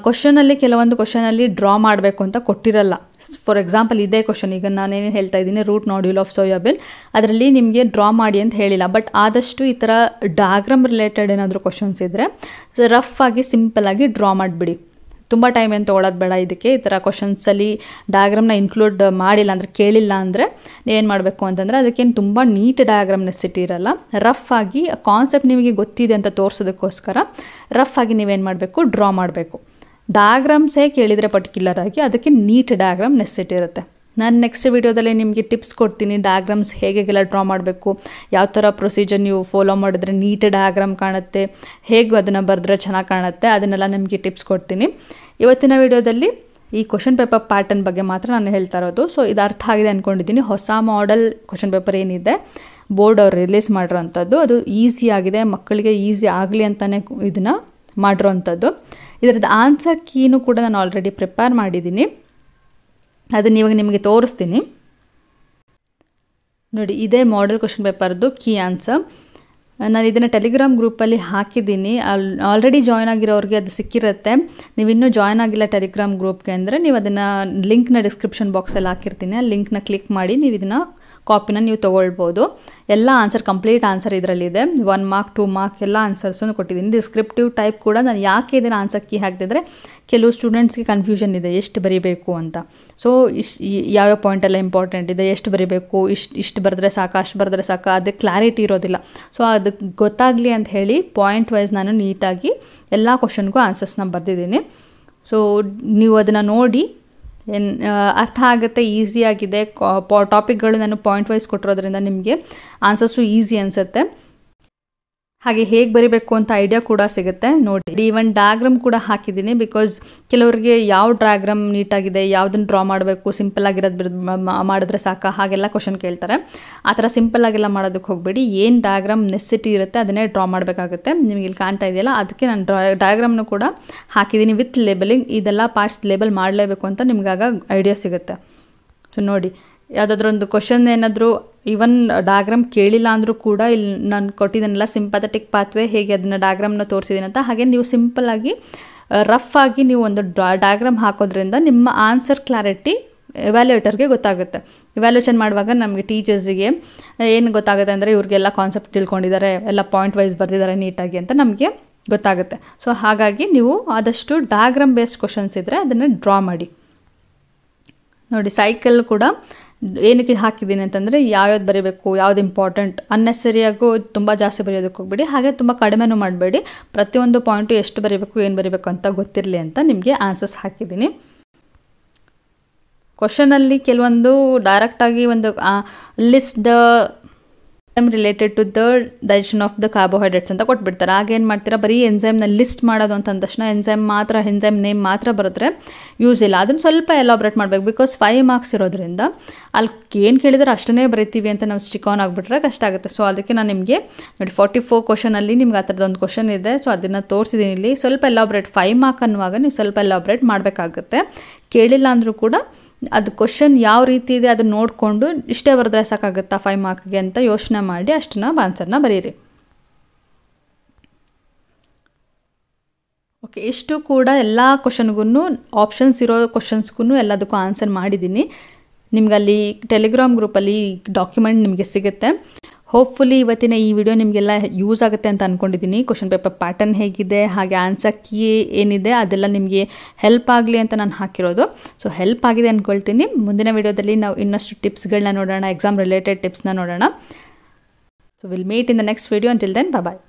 ಕ್ವಶನಲ್ಲಿ ಕೆಲವೊಂದು ಕ್ವಶನಲ್ಲಿ ಡ್ರಾ ಮಾಡಬೇಕು ಅಂತ ಕೊಟ್ಟಿರಲ್ಲ. ಫಾರ್ ಎಕ್ಸಾಂಪಲ್ ಇದೇ ಕ್ವಶನ್ ಈಗ ನಾನೇನು ಹೇಳ್ತಾ ಇದ್ದೀನಿ, ರೂಟ್ ನೋಡ್ಯೂಲ್ ಆಫ್ ಸೋಯಾಬೀನ್, ಅದರಲ್ಲಿ ನಿಮಗೆ ಡ್ರಾ ಮಾಡಿ ಅಂತ ಹೇಳಿಲ್ಲ. ಬಟ್ ಆದಷ್ಟು ಈ ಥರ ಡಯಾಗ್ರಾಮ್ ರಿಲೇಟೆಡ್ ಏನಾದರೂ ಕ್ವಶನ್ಸ್ ಇದ್ದರೆ ರಫ್ ಆಗಿ ಸಿಂಪಲ್ಲಾಗಿ ಡ್ರಾ ಮಾಡಿಬಿಡಿ. ತುಂಬ ಟೈಮ್ ಏನು ತೊಗೊಳೋದು ಬೇಡ ಇದಕ್ಕೆ. ಈ ಥರ ಕ್ವಶನ್ಸಲ್ಲಿ ಡಯಾಗ್ರಾಮ್ನ ಇನ್ಕ್ಲೂಡ್ ಮಾಡಿಲ್ಲ ಅಂದರೆ, ಕೇಳಿಲ್ಲ ಅಂದರೆ ಏನು ಮಾಡಬೇಕು ಅಂತಂದರೆ, ಅದಕ್ಕೇನು ತುಂಬ ನೀಟ್ ಡಯಾಗ್ರಾಮ್ ನೆಸಿಟ್ಟಿರಲ್ಲ. ರಫ್ ಆಗಿ ಕಾನ್ಸೆಪ್ಟ್ ನಿಮಗೆ ಗೊತ್ತಿದೆ ಅಂತ ತೋರಿಸೋದಕ್ಕೋಸ್ಕರ ರಫ್ ಆಗಿ ನೀವೇನು ಮಾಡಬೇಕು, ಡ್ರಾ ಮಾಡಬೇಕು. ಡಯಾಗ್ರಾಮ್ಸೇ ಕೇಳಿದರೆ ಪರ್ಟಿಕ್ಯುಲರಾಗಿ ಅದಕ್ಕೆ ನೀಟ್ ಡಯಾಗ್ರಾಮ್ ನೆಸಿಟ್ಟಿರುತ್ತೆ. ನಾನು ನೆಕ್ಸ್ಟ್ ವೀಡಿಯೋದಲ್ಲಿ ನಿಮಗೆ ಟಿಪ್ಸ್ ಕೊಡ್ತೀನಿ, ಡಯಾಗ್ರಾಮ್ಸ್ ಹೇಗೆಲ್ಲ ಡ್ರಾ ಮಾಡಬೇಕು, ಯಾವ ಥರ ಪ್ರೊಸೀಜರ್ ನೀವು ಫಾಲೋ ಮಾಡಿದ್ರೆ ನೀಟ್ ಡಯಾಗ್ರಾಮ್ ಕಾಣುತ್ತೆ, ಹೇಗೆ ಅದನ್ನು ಬರೆದ್ರೆ ಚೆನ್ನಾಗಿ ಕಾಣುತ್ತೆ, ಅದನ್ನೆಲ್ಲ ನಿಮಗೆ ಟಿಪ್ಸ್ ಕೊಡ್ತೀನಿ. ಇವತ್ತಿನ ವೀಡಿಯೋದಲ್ಲಿ ಈ ಕ್ವಶನ್ ಪೇಪರ್ ಪ್ಯಾಟರ್ನ್ ಬಗ್ಗೆ ಮಾತ್ರ ನಾನು ಹೇಳ್ತಾ ಇರೋದು. ಸೊ ಇದು ಅರ್ಥ ಆಗಿದೆ ಅಂದ್ಕೊಂಡಿದ್ದೀನಿ. ಹೊಸ ಮಾಡೆಲ್ ಕ್ವಶನ್ ಪೇಪರ್ ಏನಿದೆ ಬೋರ್ಡ್ ಅವ್ರು ರಿಲೀಸ್ ಮಾಡಿರೋಂಥದ್ದು, ಅದು ಈಸಿ ಆಗಿದೆ, ಮಕ್ಕಳಿಗೆ ಈಸಿ ಆಗಲಿ ಅಂತಲೇ ಇದನ್ನು ಮಾಡಿರೋಂಥದ್ದು. ಇದರದ್ದು ಆನ್ಸರ್ ಕೀನು ಕೂಡ ನಾನು ಆಲ್ರೆಡಿ ಪ್ರಿಪೇರ್ ಮಾಡಿದ್ದೀನಿ, ಅದನ್ನ ಇವಾಗ ನಿಮಗೆ ತೋರಿಸ್ತೀನಿ ನೋಡಿ. ಇದೇ ಮಾಡೆಲ್ ಕ್ವಶನ್ ಪೇಪರ್ದು ಕೀ ಆನ್ಸರ್. ನಾನು ಇದನ್ನು ಟೆಲಿಗ್ರಾಮ್ ಗ್ರೂಪಲ್ಲಿ ಹಾಕಿದ್ದೀನಿ, ಆಲ್ರೆಡಿ ಜಾಯ್ನ್ ಆಗಿರೋರಿಗೆ ಅದು ಸಿಕ್ಕಿರುತ್ತೆ. ನೀವಿನ್ನೂ ಜಾಯ್ನ್ ಆಗಿಲ್ಲ ಟೆಲಿಗ್ರಾಮ್ ಗ್ರೂಪ್ಗೆ ಅಂದರೆ ನೀವು ಅದನ್ನು ಲಿಂಕ್ನ ಡಿಸ್ಕ್ರಿಪ್ಷನ್ ಬಾಕ್ಸಲ್ಲಿ ಹಾಕಿರ್ತೀನಿ, ಆ ಲಿಂಕ್ನ ಕ್ಲಿಕ್ ಮಾಡಿ ನೀವು ಇದನ್ನು ಕಾಪಿನ ನೀವು ತೊಗೊಳ್ಬೋದು. ಎಲ್ಲ ಆನ್ಸರ್, ಕಂಪ್ಲೀಟ್ ಆನ್ಸರ್ ಇದರಲ್ಲಿದೆ. 1 ಮಾರ್ಕ್ 2 ಮಾರ್ಕ್ ಎಲ್ಲ ಆನ್ಸರ್ಸನ್ನು ಕೊಟ್ಟಿದ್ದೀನಿ. ಡಿಸ್ಕ್ರಿಪ್ಟಿವ್ ಟೈಪ್ ಕೂಡ ನಾನು ಯಾಕೆ ಇದನ್ನು ಆನ್ಸರ್ ಕೀ ಹಾಕಿದ್ರೆ ಕೆಲವು ಸ್ಟೂಡೆಂಟ್ಸ್ಗೆ ಕನ್ಫ್ಯೂಷನ್ ಇದೆ ಎಷ್ಟು ಬರೀಬೇಕು ಅಂತ. ಸೊ ಯಾವ್ಯಾವ ಪಾಯಿಂಟೆಲ್ಲ ಇಂಪಾರ್ಟೆಂಟ್ ಇದೆ, ಎಷ್ಟು ಬರೀಬೇಕು, ಇಷ್ಟು ಬರೆದ್ರೆ ಸಾಕು, ಅಷ್ಟು ಬರೆದ್ರೆ ಸಾಕು, ಅದಕ್ಕೆ ಕ್ಲಾರಿಟಿ ಇರೋದಿಲ್ಲ. ಸೊ ಅದಕ್ಕೆ ಗೊತ್ತಾಗಲಿ ಅಂತ ಹೇಳಿ ಪಾಯಿಂಟ್ ವೈಸ್ ನಾನು ನೀಟಾಗಿ ಎಲ್ಲ ಕ್ವಶನ್ಗೂ ಆನ್ಸರ್ಸ್ನ ಬರೆದಿದ್ದೀನಿ. ಸೊ ನೀವು ಅದನ್ನು ನೋಡಿ ಅರ್ಥ ಆಗುತ್ತೆ, ಈಸಿಯಾಗಿದೆ. ಟಾಪಿಕ್ಗಳು ನಾನು ಪಾಯಿಂಟ್ ವೈಸ್ ಕೊಟ್ಟಿರೋದ್ರಿಂದ ನಿಮಗೆ ಆನ್ಸರ್ಸು ಈಸಿ ಅನಿಸುತ್ತೆ, ಹಾಗೆ ಹೇಗೆ ಬರೀಬೇಕು ಅಂತ ಐಡಿಯಾ ಕೂಡ ಸಿಗುತ್ತೆ. ನೋಡಿ ಈವನ್ ಡಯಾಗ್ರಾಮ್ ಕೂಡ ಹಾಕಿದ್ದೀನಿ, ಬಿಕಾಸ್ ಕೆಲವರಿಗೆ ಯಾವ ಡಯಾಗ್ರಾಮ್ ನೀಟಾಗಿದೆ, ಯಾವುದನ್ನು ಡ್ರಾ ಮಾಡಬೇಕು, ಸಿಂಪಲ್ಲಾಗಿರೋದು ಮಾಡಿದ್ರೆ ಸಾಕ, ಹಾಗೆಲ್ಲ ಕ್ವಶನ್ ಕೇಳ್ತಾರೆ. ಆ ಥರ ಸಿಂಪಲ್ಲಾಗೆಲ್ಲ ಮಾಡೋದಕ್ಕೆ ಹೋಗಬೇಡಿ. ಏನು ಡಯಾಗ್ರಾಮ್ ನೆಸಿಟಿ ಇರುತ್ತೆ ಅದನ್ನೇ ಡ್ರಾ ಮಾಡಬೇಕಾಗುತ್ತೆ. ನಿಮಗೆ ಇಲ್ಲಿ ಕಾಣ್ತಾ ಇದೆಯಲ್ಲ, ಅದಕ್ಕೆ ನಾನು ಡಯಾಗ್ರಾಮ್ನು ಕೂಡ ಹಾಕಿದ್ದೀನಿ ವಿತ್ ಲೇಬಲಿಂಗ್. ಇದೆಲ್ಲ ಪಾರ್ಟ್ಸ್ ಲೇಬಲ್ ಮಾಡಲೇಬೇಕು ಅಂತ ನಿಮಗಾಗ ಐಡಿಯಾ ಸಿಗುತ್ತೆ. ಸೊ ನೋಡಿ, ಯಾವುದಾದ್ರೂ ಒಂದು ಕ್ವಶನ್ ಏನಾದರೂ ಈವನ್ ಡಯಾಗ್ರಾಮ್ ಕೇಳಿಲ್ಲ ಅಂದರೂ ಕೂಡ ಇಲ್ಲಿ ನಾನು ಕೊಟ್ಟಿದ್ದನ್ನೆಲ್ಲ ಸಿಂಪಥೆಟಿಕ್ ಪಾತ್ವೇ ಹೇಗೆ ಅದನ್ನು ಡಯಾಗ್ರಾಮ್ನ ತೋರಿಸಿದ್ದೀನಿ ಅಂತ. ಹಾಗೆ ನೀವು ಸಿಂಪಲ್ಲಾಗಿ ರಫ್ ಆಗಿ ನೀವು ಒಂದು ಡಯಾಗ್ರಾಮ್ ಹಾಕೋದ್ರಿಂದ ನಿಮ್ಮ ಆನ್ಸರ್ ಕ್ಲಾರಿಟಿ ಇವ್ಯಾಲ್ಯೂಯೇಟರ್ಗೆ ಗೊತ್ತಾಗುತ್ತೆ. ಇವ್ಯಾಲ್ಯೂಯೇಷನ್ ಮಾಡುವಾಗ ನಮಗೆ ಟೀಚರ್ಸಿಗೆ ಏನು ಗೊತ್ತಾಗುತ್ತೆ ಅಂದರೆ, ಇವ್ರಿಗೆಲ್ಲ ಕಾನ್ಸೆಪ್ಟ್ ತಿಳ್ಕೊಂಡಿದ್ದಾರೆ, ಎಲ್ಲ ಪಾಯಿಂಟ್ ವೈಸ್ ಬರೆದಿದ್ದಾರೆ ನೀಟಾಗಿ ಅಂತ ನಮಗೆ ಗೊತ್ತಾಗುತ್ತೆ. ಸೊ ಹಾಗಾಗಿ ನೀವು ಆದಷ್ಟು ಡಯಾಗ್ರಾಮ್ ಬೇಸ್ಡ್ ಕ್ವಶನ್ಸ್ ಇದ್ದರೆ ಅದನ್ನು ಡ್ರಾ ಮಾಡಿ. ನೋಡಿ ಸೈಕಲ್ ಕೂಡ ಏನಕ್ಕೆ ಹಾಕಿದ್ದೀನಿ ಅಂತಂದರೆ, ಯಾವ್ಯಾವ್ದು ಬರೀಬೇಕು, ಯಾವ್ದು ಇಂಪಾರ್ಟೆಂಟ್, ಅನ್ನೆಸರಿಯಾಗೂ ತುಂಬ ಜಾಸ್ತಿ ಬರೆಯೋದಕ್ಕೆ ಹೋಗಬೇಡಿ, ಹಾಗೆ ತುಂಬ ಕಡಿಮೆನೂ ಮಾಡಬೇಡಿ. ಪ್ರತಿಯೊಂದು ಪಾಯಿಂಟು ಎಷ್ಟು ಬರೀಬೇಕು, ಏನು ಬರೀಬೇಕು ಅಂತ ಗೊತ್ತಿರಲಿ ಅಂತ ನಿಮಗೆ ಆನ್ಸರ್ಸ್ ಹಾಕಿದ್ದೀನಿ. ಕ್ವಶನಲ್ಲಿ ಕೆಲವೊಂದು ಡೈರೆಕ್ಟಾಗಿ ಒಂದು list the related to the digestion of the carbohydrates ಅಂತ ಕೊಟ್ಬಿಡ್ತಾರೆ. ಆಗೇನು ಮಾಡ್ತೀರಾ, ಬರೀ ಎನ್ಸೈಮ್ನ ಲಿಸ್ಟ್ ಮಾಡೋದು ಅಂತ ಅಂದ ತಕ್ಷಣ ಎನ್ಸೈಮ್ ನೇಮ್ ಮಾತ್ರ ಬರೆದ್ರೆ ಯೂಸ್ ಇಲ್ಲ. ಅದನ್ನು ಸ್ವಲ್ಪ ಎಲಾಬ್ರೇಟ್ ಮಾಡಬೇಕು, ಬಿಕಾಸ್ 5 ಮಾರ್ಕ್ಸ್ ಇರೋದ್ರಿಂದ ಅಲ್ಲಿ ಏನು ಕೇಳಿದರೆ ಅಷ್ಟನ್ನೇ ಬರೀತೀವಿ ಅಂತ ನಾವು ಸ್ಟಿಕ್ ಆನ್ ಆಗಿಬಿಟ್ರೆ ಕಷ್ಟ ಆಗುತ್ತೆ. ಸೊ ಅದಕ್ಕೆ ನಾನು ನಿಮಗೆ ನೋಡಿ 44 ಕ್ವಶನಲ್ಲಿ ನಿಮ್ಗೆ ಆ ಥರದ್ದು ಒಂದು ಕ್ವಶನ್ ಇದೆ. ಸೊ ಅದನ್ನು ತೋರಿಸಿದ್ದೀನಿ ಇಲ್ಲಿ. ಸ್ವಲ್ಪ ಎಲಾಬ್ರೇಟ್, 5 ಮಾರ್ಕ್ ಅನ್ನುವಾಗ ನೀವು ಸ್ವಲ್ಪ ಎಲಾಬ್ರೇಟ್ ಮಾಡಬೇಕಾಗುತ್ತೆ. ಕೇಳಿಲ್ಲ ಅಂದರೂ ಕೂಡ ಅದು ಕ್ವಶನ್ ಯಾವ ರೀತಿ ಇದೆ ಅದನ್ನು ನೋಡಿಕೊಂಡು ಇಷ್ಟೇ ಬರೆದ್ರೆ ಸಾಕಾಗುತ್ತಾ 5 ಮಾರ್ಕ್ಗೆ ಅಂತ ಯೋಚನೆ ಮಾಡಿ ಅಷ್ಟನ್ನ ಆನ್ಸರ್ನ ಬರೀರಿ. ಓಕೆ, ಇಷ್ಟು ಕೂಡ ಎಲ್ಲ ಕ್ವಶನ್ಗೂ ಆಪ್ಷನ್ಸ್ ಇರೋ ಕ್ವಶನ್ಸ್ಗೂ ಎಲ್ಲದಕ್ಕೂ ಆನ್ಸರ್ ಮಾಡಿದ್ದೀನಿ. ನಿಮ್ಗೆ ಅಲ್ಲಿ ಟೆಲಿಗ್ರಾಮ್ ಗ್ರೂಪಲ್ಲಿ ಡಾಕ್ಯುಮೆಂಟ್ ನಿಮಗೆ ಸಿಗುತ್ತೆ. ಹೋಪ್ಫುಲಿ ಇವತ್ತಿನ ಈ ವಿಡಿಯೋ ನಿಮಗೆಲ್ಲ ಯೂಸ್ ಆಗುತ್ತೆ ಅಂತ ಅಂದ್ಕೊಂಡಿದ್ದೀನಿ. ಕ್ವಶನ್ ಪೇಪರ್ ಪ್ಯಾಟರ್ನ್ ಹೇಗಿದೆ, ಹಾಗೆ ಆನ್ಸರ್ ಕೀ ಏನಿದೆ ಅದೆಲ್ಲ ನಿಮಗೆ ಹೆಲ್ಪ್ ಆಗಲಿ ಅಂತ ನಾನು ಹಾಕಿರೋದು. ಸೊ ಹೆಲ್ಪ್ ಆಗಿದೆ ಅಂದ್ಕೊಳ್ತೀನಿ. ಮುಂದಿನ ವಿಡಿಯೋದಲ್ಲಿ ನಾವು ಇನ್ನಷ್ಟು ಟಿಪ್ಸ್ಗಳನ್ನ ನೋಡೋಣ, ಎಕ್ಸಾಮ್ ರಿಲೇಟೆಡ್ ಟಿಪ್ಸ್ನ ನೋಡೋಣ. So will meet in the next video. Until then bye.